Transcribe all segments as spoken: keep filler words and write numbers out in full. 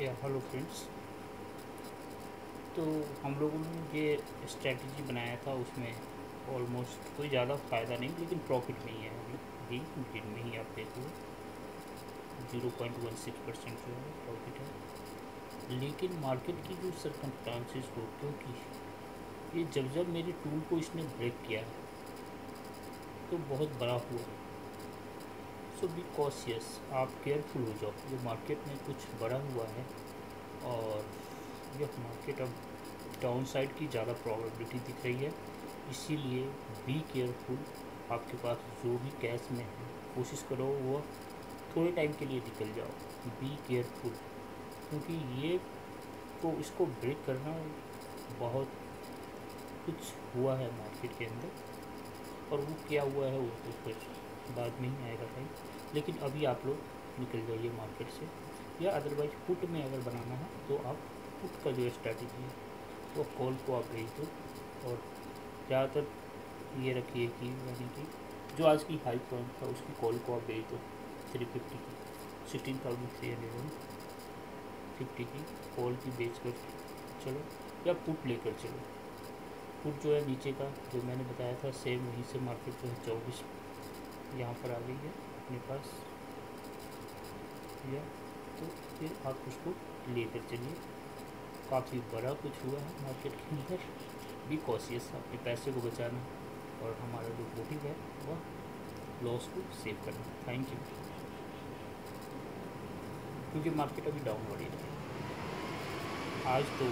या hello friends, तो हम लोगों ने ये स्ट्रेटजी बनाया था, उसमें ऑलमोस्ट कोई ज़्यादा फ़ायदा नहीं, लेकिन प्रॉफिट नहीं है अभी भी में ही। आप देखो zero point one six percent जो है प्रॉफिट है, लेकिन मार्केट की जो सरकमस्टांसिस हो, क्योंकि ये जब जब मेरे टूल को इसने ब्रेक किया है तो बहुत बड़ा हुआ है। सो बी कॉशियस, आप केयरफुल हो जाओ। जो मार्केट में कुछ बड़ा हुआ है और यह मार्केट अब डाउन साइड की ज़्यादा प्रोबेबिलिटी दिख रही है, इसीलिए बी केयरफुल। आपके पास जो भी कैश में है कोशिश करो वो थोड़े टाइम के लिए निकल जाओ, बी केयरफुल, क्योंकि ये तो इसको ब्रेक करना बहुत कुछ हुआ है मार्केट के अंदर, और वो क्या हुआ है वो तो बाद में ही आएगा टाइम। लेकिन अभी आप लोग निकल जाइए मार्केट से, या अदरवाइज पुट में अगर बनाना है तो आप पुट का जो स्ट्रैटेजी है वो तो कॉल को आप भेज दो। और ज़्यादातर ये रखिए कि यानी कि जो आज की हाई पॉइंट था उसकी कॉल को आप भेज दो थ्री फिफ्टी की, sixteen thousand three hundred fifty की कॉल की बेच कर चलो, या पुट लेकर चलो। पुट जो है नीचे का जो मैंने बताया था सेम वहीं से मार्केट जो है चौबीस यहाँ पर आ गई है अपने पास, या तो फिर आप उसको लेकर चलिए। काफ़ी बड़ा कुछ हुआ है मार्केट के अंदर, बी कॉशियस, अपने पैसे को बचाना और हमारा जो मोटिव है वह लॉस को सेव करना। थैंक यू, क्योंकि मार्केट अभी डाउन हो रही है आज, तो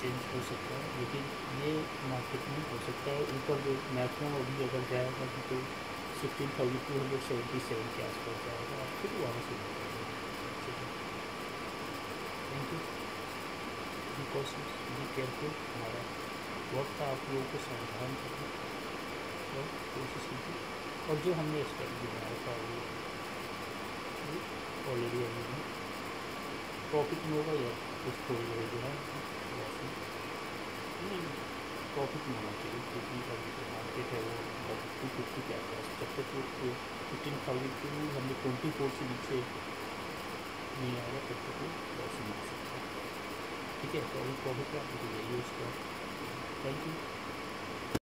चेंज हो सकता है, लेकिन ये मार्केट में हो सकता है ऊपर जो मैक्सिमम अभी अगर जाएगा तो sixteen thousand two hundred seventy seven के आसपास जाएगा, आप फिर वहाँ से। Thank you, be cautious, be careful. हमारा वक्त था आप लोगों को सावधान करना और कोशिश कीजिए, और जो हमने स्ट्रेटजी बनाया था वो ऑलरेडी अभी प्रॉफिट में होगा, या कुछ थोड़ी जो है प्रॉफिट नहीं होना चाहिए, क्योंकि अभी जो मार्केट है वो टू फिफ्टी के आसपास, जब तक वो fifteen thousand two hundred twenty four से नीचे नहीं आएगा तब तक वो लॉस मिल सकता है। ठीक है, तो अभी प्रॉफिट है आपको, तो यही उसका। Thank you.